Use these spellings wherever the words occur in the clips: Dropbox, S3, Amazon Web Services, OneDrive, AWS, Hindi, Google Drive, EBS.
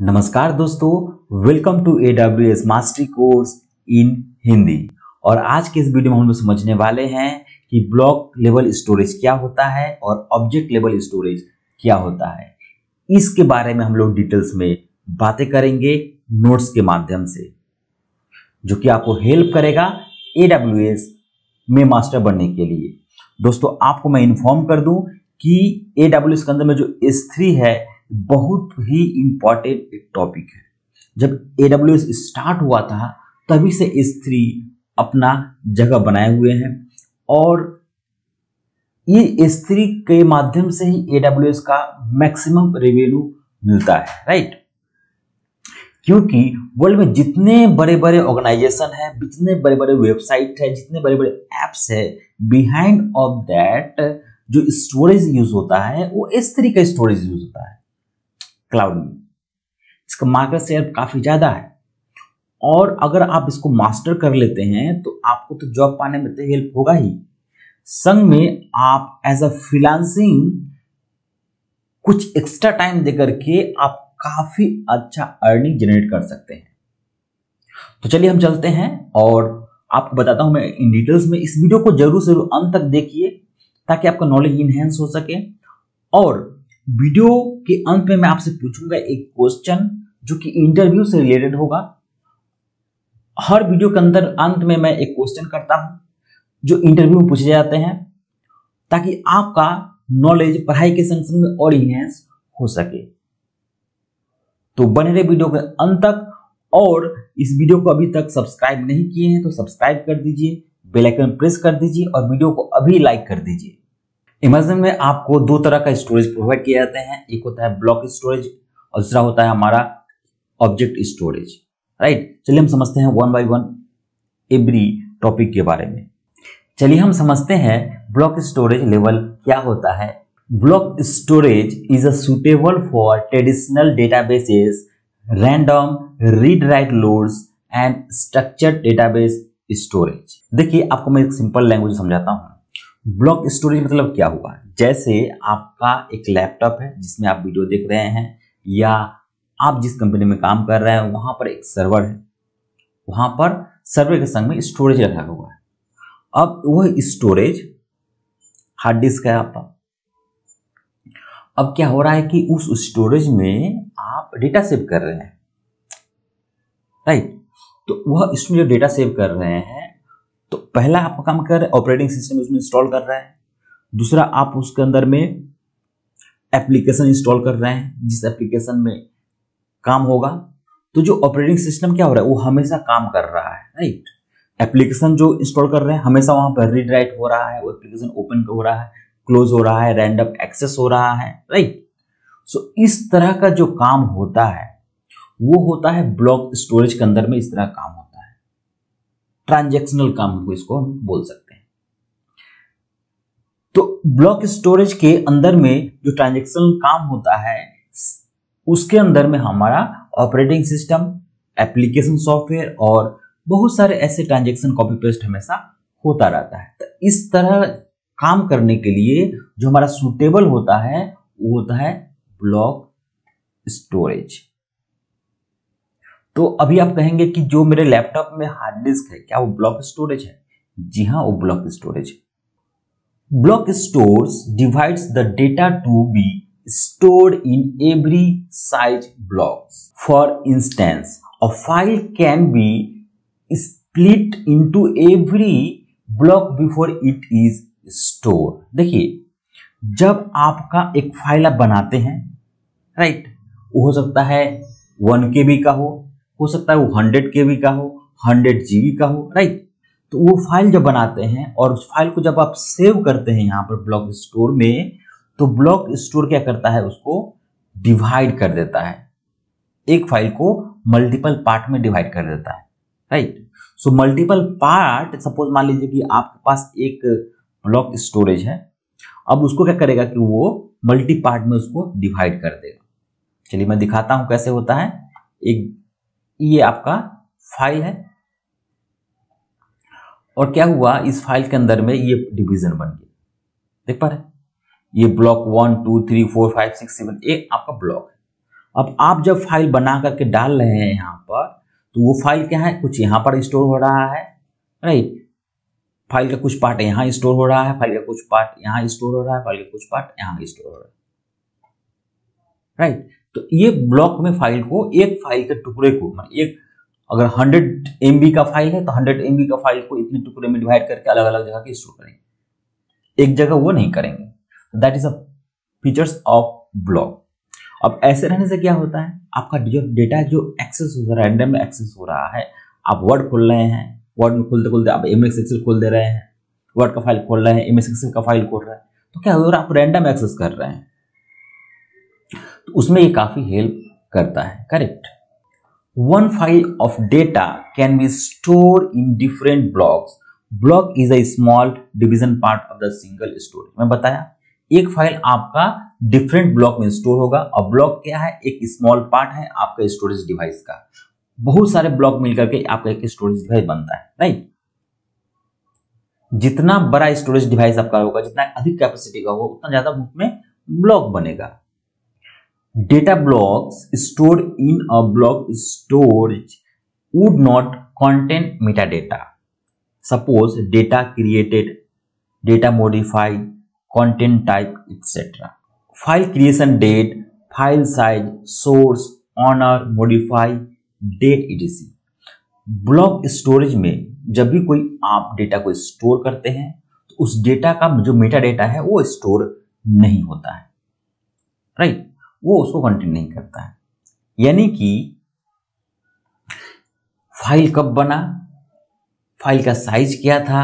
नमस्कार दोस्तों, welcome to AWS mastery course in Hindi. और आज के इस वीडियो में हम लोग समझने वाले हैं कि ब्लॉक लेवल स्टोरेज क्या होता है और ऑब्जेक्ट लेवल स्टोरेज क्या होता है। इसके बारे में हम लोग डिटेल्स में बातें करेंगे नोट्स के माध्यम से, जो कि आपको हेल्प करेगा AWS में मास्टर बनने के लिए। दोस्तों, आपको मैं इन्फॉर्म कर दूं कि AWS के अंदर में जो S3 है बहुत ही इंपॉर्टेंट एक टॉपिक है। जब AWS स्टार्ट हुआ था तभी से S3 अपना जगह बनाए हुए हैं और ये S3 के माध्यम से ही AWS का मैक्सिमम रेवेन्यू मिलता है, राइट। क्योंकि वर्ल्ड में जितने बड़े बड़े ऑर्गेनाइजेशन है, जितने बड़े बड़े वेबसाइट है, जितने बड़े बड़े एप्स है, बिहाइंड ऑफ दैट जो स्टोरेज यूज होता है वो S3 का स्टोरेज यूज होता है क्लाउड में। इसका मार्केट शेयर काफी ज्यादा है और अगर आप इसको मास्टर कर लेते हैं तो आपको तो जॉब पाने में तो हेल्प होगा ही, संग में आप एज अ फ्रीलांसिंग कुछ एक्स्ट्रा टाइम देकर के आप काफी अच्छा अर्निंग जनरेट कर सकते हैं। तो चलिए हम चलते हैं और आपको बताता हूं मैं इन डिटेल्स में। इस वीडियो को जरूर जरूर अंत तक देखिए ताकि आपका नॉलेज इनहेंस हो सके। और वीडियो के अंत में मैं आपसे पूछूंगा एक क्वेश्चन जो कि इंटरव्यू से रिलेटेड होगा। हर वीडियो के अंदर अंत में मैं एक क्वेश्चन करता हूं जो इंटरव्यू में पूछे जाते हैं ताकि आपका नॉलेज पढ़ाई के संग संग में और इनहेंस हो सके। तो बने रहे वीडियो के अंत तक। और इस वीडियो को अभी तक सब्सक्राइब नहीं किए हैं तो सब्सक्राइब कर दीजिए, बेल आइकन प्रेस कर दीजिए और वीडियो को अभी लाइक कर दीजिए। Amazon में आपको दो तरह का स्टोरेज प्रोवाइड किया जाता है, एक होता है ब्लॉक स्टोरेज और दूसरा होता है हमारा ऑब्जेक्ट स्टोरेज, राइट। चलिए हम समझते हैं one by one every topic के बारे में। चलिए हम समझते हैं ब्लॉक स्टोरेज लेवल क्या होता है। Block storage is a suitable for traditional databases, random read write loads and structured database storage. देखिए, आपको मैं एक सिंपल लैंग्वेज समझाता हूँ। ब्लॉक स्टोरेज मतलब क्या हुआ, जैसे आपका एक लैपटॉप है जिसमें आप वीडियो देख रहे हैं या आप जिस कंपनी में काम कर रहे हैं वहां पर एक सर्वर है, वहां पर सर्वर के संग में स्टोरेज रखा हुआ है। अब वह स्टोरेज हार्ड डिस्क है आपका। अब क्या हो रहा है कि उस स्टोरेज में आप डेटा सेव कर रहे हैं, राइट। तो वह इसमें जो डेटा सेव कर रहे हैं तो पहला आपका काम कर रहा है ऑपरेटिंग सिस्टम उसमें इंस्टॉल कर रहा है, दूसरा आप उसके अंदर में एप्लीकेशन इंस्टॉल कर रहे हैं जिस एप्लीकेशन में काम होगा। तो जो ऑपरेटिंग सिस्टम क्या हो रहा है वो हमेशा काम कर रहा है, राइट। एप्लीकेशन जो इंस्टॉल कर रहे हैं हमेशा वहां पर रीड राइट हो रहा है, वो एप्लीकेशन ओपन हो रहा है, क्लोज हो रहा है, रैंडम एक्सेस हो रहा है, राइट। सो इस तरह का जो काम होता है वो होता है ब्लॉक स्टोरेज के अंदर में। इस तरह काम ट्रांजैक्शनल काम हमको इसको हम बोल सकते हैं। तो ब्लॉक स्टोरेज के अंदर में जो ट्रांजैक्शनल काम होता है उसके अंदर में हमारा ऑपरेटिंग सिस्टम, एप्लीकेशन सॉफ्टवेयर और बहुत सारे ऐसे ट्रांजैक्शन कॉपी पेस्ट हमेशा होता रहता है। तो इस तरह काम करने के लिए जो हमारा सूटेबल होता है वो होता है ब्लॉक स्टोरेज। तो अभी आप कहेंगे कि जो मेरे लैपटॉप में हार्ड डिस्क है क्या वो ब्लॉक स्टोरेज है? जी हाँ, वो ब्लॉक स्टोरेज है। Block stores divides the data to be stored in every size blocks. For instance a file can be split into every block before it is store. देखिए, जब आपका एक फाइल आप बनाते हैं, राइट, वो हो सकता है 1 KB का हो सकता है वो 100 KB का हो, 100 GB का हो, राइट। तो वो फाइल जब बनाते हैं और उस फाइल को जब आप सेव करते हैं यहाँ पर ब्लॉक स्टोर में, तो ब्लॉक स्टोर क्या करता है उसको डिवाइड कर देता है, एक फाइल को मल्टीपल पार्ट में डिवाइड कर देता है, right. So multiple part, suppose मान लीजिए कि आपके पास एक ब्लॉक स्टोरेज है, अब उसको क्या करेगा कि वो मल्टी पार्ट में उसको डिवाइड कर देगा। चलिए मैं दिखाता हूं कैसे होता है। एक ये आपका फाइल है और क्या हुआ इस फाइल के अंदर में ये डिवीजन बन गई, देख पा रहे, ये ब्लॉक 1 2 3 4 5 6 7 8 आपका ब्लॉक है। अब आप जब फाइल बना करके डाल रहे हैं यहाँ पर, तो वो फाइल क्या है, कुछ यहाँ पर स्टोर हो रहा है, राइट। फाइल का कुछ पार्ट यहाँ स्टोर हो रहा है, फाइल का कुछ पार्ट यहाँ स्टोर हो रहा है, फाइल का कुछ पार्ट यहाँ स्टोर हो रहा है, राइट। तो ये ब्लॉक में फाइल को, एक फाइल के टुकड़े को, एक अगर 100 MB का फाइल है तो 100 MB का फाइल को इतने टुकड़े में डिवाइड करके अलग अलग जगह के स्टोर करेंगे, एक जगह वो नहीं करेंगे। That is a features of block. अब ऐसे रहने से क्या होता है, आपका जो डेटा जो एक्सेस हो रहा है, रैंडम एक्सेस हो रहा है, आप वर्ड खोल रहे हैं, वर्ड में खोलते खोलते आप एमएस एक्सेल खोल दे रहे हैं, वर्ड का फाइल खोल रहे हैं, एमएस एक्सेल का फाइल खोल रहे हैं, तो क्या हो रहा है, आप रैंडम एक्सेस कर रहे हैं, तो उसमें ये काफी हेल्प करता है, correct. One file of data can be store in different blocks. Block is a small division part of the single storage. मैं बताया, एक फाइल आपका डिफरेंट ब्लॉक में स्टोर होगा, और ब्लॉक क्या है, एक स्मॉल पार्ट है आपका स्टोरेज डिवाइस का। बहुत सारे ब्लॉक मिलकर के आपका एक स्टोरेज डिवाइस बनता है, राइट। जितना बड़ा स्टोरेज डिवाइस आपका होगा, जितना अधिक कैपेसिटी का होगा, उतना ज्यादा उसमें ब्लॉक बनेगा। Data blocks stored in a block storage would not contain Meta data. Suppose data created, data modified, content type, etc. File creation date, file size, source, owner, modify, date, etc. Block storage में जब भी कोई आप data को store करते हैं तो उस डेटा का जो मेटा डेटा है वो स्टोर नहीं होता है, राइट। वो उसको कंटेन नहीं करता है। यानी कि फाइल कब बना, फाइल का साइज क्या था,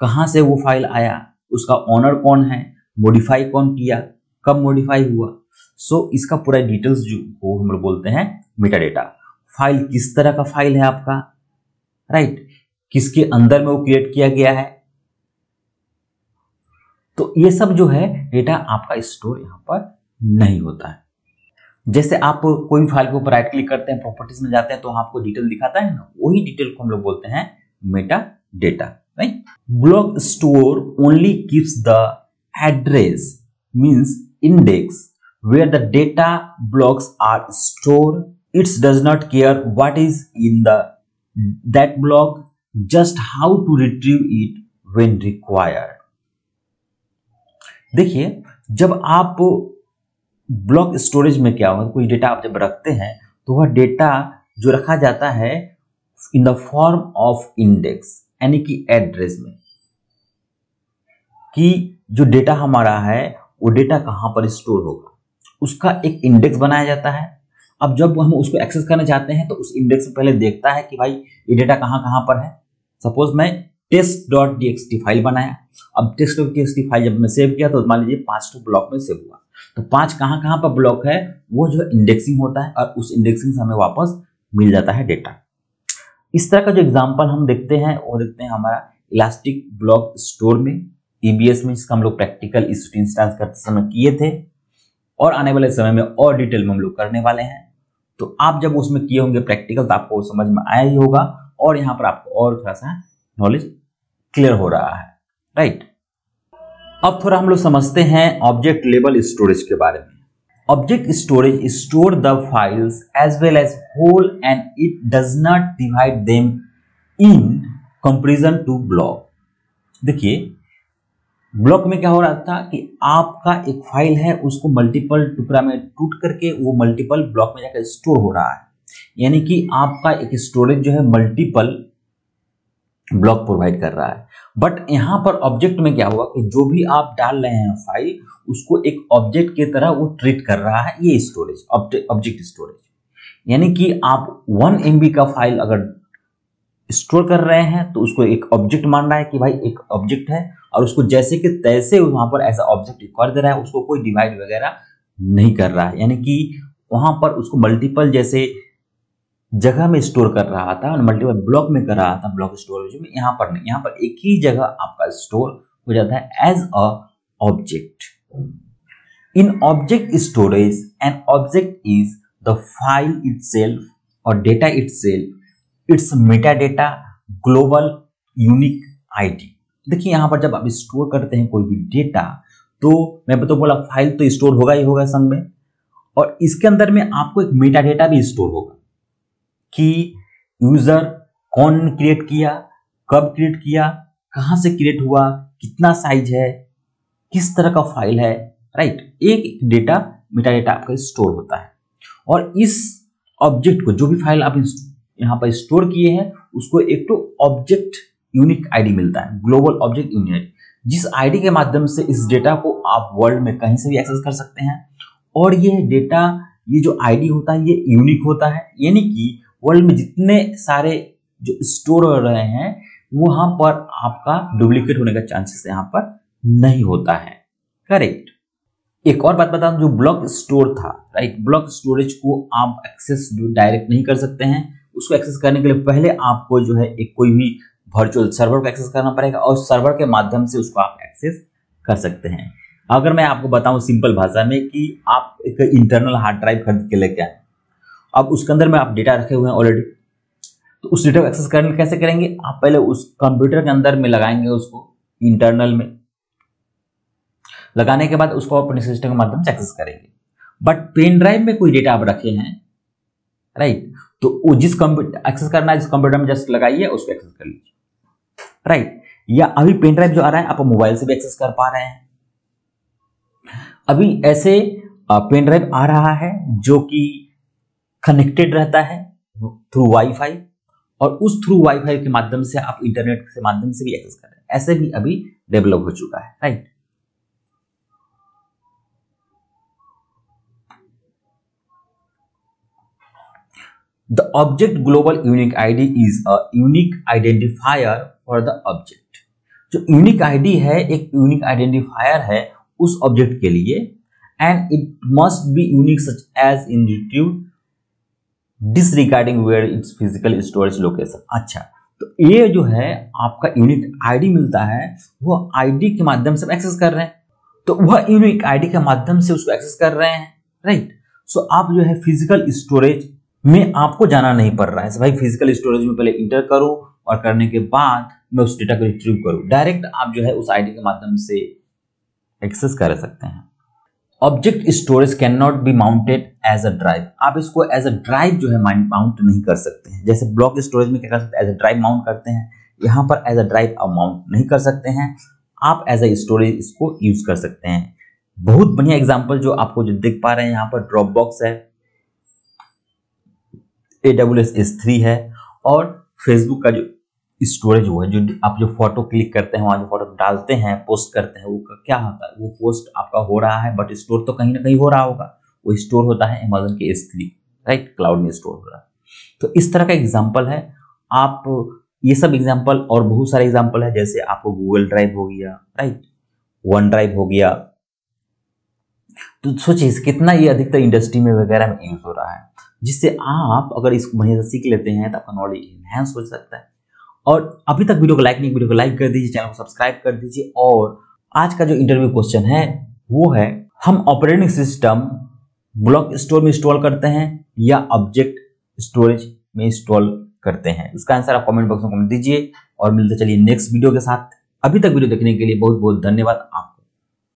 कहाँ से वो फाइल आया, उसका ऑनर कौन है, मॉडिफाई कौन किया, कब मॉडिफाई हुआ, सो इसका पूरा डिटेल्स जो वो हम लोग बोलते हैं मेटा डेटा। फाइल किस तरह का फाइल है आपका, राइट, किसके अंदर में वो क्रिएट किया गया है, तो ये सब जो है डेटा आपका स्टोर यहाँ पर नहीं होता है। जैसे आप कोई फाइल के ऊपर राइट क्लिक करते हैं, प्रॉपर्टीज में जाते हैं, तो आपको डिटेल दिखाता है ना, वही डिटेल को हम लोग बोलते हैं Meta data, right. Block store only keeps the address means index where the data blocks are stored. It's does not care what is in the that block, just how to retrieve it when required. देखिए, जब आप block storage में क्या होगा, कोई data आप जब रखते हैं तो वह डेटा जो रखा जाता है in the form of index, यानी कि एड्रेस में, कि जो डेटा हमारा है वो डेटा कहाँ पर स्टोर होगा, उसका एक इंडेक्स बनाया जाता है। अब जब हम उसको एक्सेस करना चाहते हैं तो उस इंडेक्स में पहले देखता है कि भाई ये डेटा कहाँ कहाँ पर है। सपोज मैं test.txt फाइल बनाया, अब test.txt फाइल जब मैं सेव किया तो मान लीजिए 5 ब्लॉक में सेव हुआ, तो 5 कहाँ कहाँ पर ब्लॉक है वो जो इंडेक्सिंग होता है, और उस इंडेक्सिंग से हमें वापस मिल जाता है डेटा। इस तरह का जो एग्जांपल हम देखते हैं वो देखते हैं हमारा इलास्टिक ब्लॉक स्टोर में, ईबीएस में, जिसका हम लोग प्रैक्टिकल इस इंस्टांस करते समय किए थे, और आने वाले समय में और डिटेल में हम लोग करने वाले हैं। तो आप जब उसमें किए होंगे प्रैक्टिकल तो आपको समझ में आया ही होगा, और यहाँ पर आपको और थोड़ा सा नॉलेज क्लियर हो रहा है, राइट। अब थोड़ा हम लोग समझते हैं ऑब्जेक्ट लेवल स्टोरेज के बारे में। Object storage store the files as well as whole and it does not divide them in comparison to block। देखिए, ब्लॉक में क्या हो रहा था कि आपका एक फाइल है उसको मल्टीपल टुकड़ा में टूट करके वो मल्टीपल ब्लॉक में जाकर स्टोर हो रहा है, यानी कि आपका एक स्टोरेज जो है मल्टीपल ब्लॉक प्रोवाइड कर रहा है। बट यहाँ पर ऑब्जेक्ट में क्या हुआ कि जो भी आप डाल रहे हैं फाइल उसको एक ऑब्जेक्ट की तरह वो ट्रीट कर रहा है, ये स्टोरेज ऑब्जेक्ट स्टोरेज। यानी कि आप 1 MB का फाइल अगर स्टोर कर रहे हैं तो उसको एक ऑब्जेक्ट मान रहा है कि भाई एक ऑब्जेक्ट है, और उसको जैसे कि तैसे वहाँ पर एज अ ऑब्जेक्ट रिकॉर्ड दे रहा है, उसको कोई डिवाइड वगैरह नहीं कर रहा है। यानी कि वहाँ पर उसको मल्टीपल जैसे जगह में स्टोर कर रहा था, मल्टीपल ब्लॉक में कर रहा था, ब्लॉक स्टोरेज में। यहाँ पर नहीं, यहाँ पर एक ही जगह आपका स्टोर हो जाता है as a object. In object storage an object is the file itself और data itself, it's Meta data, global unique ID. देखिए, यहाँ पर जब आप स्टोर करते हैं कोई भी डेटा, तो मैं तो बोला फाइल तो स्टोर होगा ही होगा संग में, और इसके अंदर में आपको एक मेटा डेटा भी स्टोर होगा कि यूजर कौन क्रिएट किया, कब क्रिएट किया, कहां से क्रिएट हुआ, कितना साइज है, किस तरह का फाइल है, राइट। एक डेटा मेटा डेटा आपका स्टोर होता है और इस ऑब्जेक्ट को जो भी फाइल आप यहाँ पर स्टोर किए हैं उसको एक तो ऑब्जेक्ट यूनिक आईडी मिलता है, ग्लोबल ऑब्जेक्ट यूनिक, जिस आईडी के माध्यम से इस डेटा को आप वर्ल्ड में कहीं से भी एक्सेस कर सकते हैं। और ये डेटा, ये जो आईडी होता है, ये यूनिक होता है, यानी कि वर्ल्ड में जितने सारे जो स्टोर हो रहे हैं वहां पर आपका डुप्लीकेट होने का चांसेस यहाँ पर नहीं होता है, करेक्ट। एक और बात बता दूं, जो ब्लॉक स्टोर था, राइट, ब्लॉक स्टोरेज को आप एक्सेस डायरेक्ट नहीं कर सकते हैं। उसको एक्सेस करने के लिए पहले आपको जो है एक कोई भी वर्चुअल सर्वर को एक्सेस करना पड़ेगा और सर्वर के माध्यम से उसको आप एक्सेस कर सकते हैं। अगर मैं आपको बताऊं सिंपल भाषा में कि आप एक इंटरनल हार्ड ड्राइव खरीद के लेके आए, अब उसके अंदर में आप डेटा रखे हुए हैं ऑलरेडी, तो उस डेटा को एक्सेस करने कैसे करेंगे? आप पहले उस कंप्यूटर के अंदर में लगाएंगे, उसको इंटरनल में लगाने के बाद उसको अपने सिस्टम के माध्यम से एक्सेस करेंगे। बट पेन ड्राइव में कोई डेटा आप रखे हैं, राइट, तो वो जिस कंप्यूटर एक्सेस करना है, जिस कंप्यूटर में जस्ट लगाइए उसको एक्सेस कर लीजिए, राइट। या अभी पेन ड्राइव जो आ रहा है आप मोबाइल से भी एक्सेस कर पा रहे हैं। अभी ऐसे पेन ड्राइव आ रहा है जो कि कनेक्टेड रहता है थ्रू वाईफाई और उस थ्रू वाईफाई के माध्यम से आप इंटरनेट के माध्यम से भी एक्सेस कर रहे हैं, ऐसे भी अभी डेवलप हो चुका है, right. The object global unique ID is a unique identifier for the object. जो unique ID है एक unique identifier है उस object के लिए, and it must be unique such as in retrieved disregarding where its physical storage location. अच्छा, तो ये जो है आपका unique ID मिलता है, वह ID के माध्यम से एक्सेस कर रहे हैं, तो वह unique ID के माध्यम से उसको एक्सेस कर रहे हैं, राइट। सो आप जो है फिजिकल स्टोरेज में आपको जाना नहीं पड़ रहा है भाई, फिजिकल स्टोरेज में पहले इंटर करो और करने के बाद मैं उस डेटा को रिट्रीव करूं, डायरेक्ट आप जो है उस आईडी के माध्यम से एक्सेस कर सकते हैं। Object storage can not be mounted as a drive, आप इसको एज अ ड्राइव जो है माउंट नहीं कर सकते हैं। जैसे ब्लॉक स्टोरेज में क्या कर सकते हैं, एज अ ड्राइव माउंट करते हैं, यहाँ पर एज अ ड्राइव आप माउंट नहीं कर सकते हैं, आप एज अ स्टोरेज इसको यूज कर सकते हैं। बहुत बढ़िया एग्जाम्पल जो आपको जो देख पा रहे हैं यहाँ पर ड्रॉप बॉक्स है, AWS S3 है और Facebook का जो स्टोरेज वो है, जो आप जो फोटो क्लिक करते हैं, वहाँ जो फोटो डालते हैं, पोस्ट करते हैं, वो क्या होता है, वो पोस्ट आपका हो रहा है बट स्टोर तो कहीं ना कहीं हो रहा होगा, वो स्टोर होता है Amazon के S3, राइट, क्लाउड में स्टोर हो रहा है। तो इस तरह का एग्जाम्पल है, आप ये सब एग्जाम्पल और बहुत सारे एग्जाम्पल है, जैसे आपको Google ड्राइव हो गया, राइट, OneDrive हो गया। तो सोचिए कितना ये अधिकतर इंडस्ट्री में वगैरह में यूज हो रहा है, जिससे आप अगर इसको बढ़िया से सीख लेते हैं तो आपका नॉलेज एनहांस हो सकता है। और अभी तक वीडियो को लाइक नहीं, वीडियो को लाइक कर दीजिए, चैनल को सब्सक्राइब कर दीजिए। और आज का जो इंटरव्यू क्वेश्चन है वो है, हम ऑपरेटिंग सिस्टम ब्लॉक स्टोर में इंस्टॉल करते हैं या ऑब्जेक्ट स्टोरेज में इंस्टॉल करते हैं? इसका आंसर आप कमेंट बॉक्स में कमेंट दीजिए और मिलते चलिए नेक्स्ट वीडियो के साथ। अभी तक वीडियो देखने के लिए बहुत बहुत धन्यवाद आपको।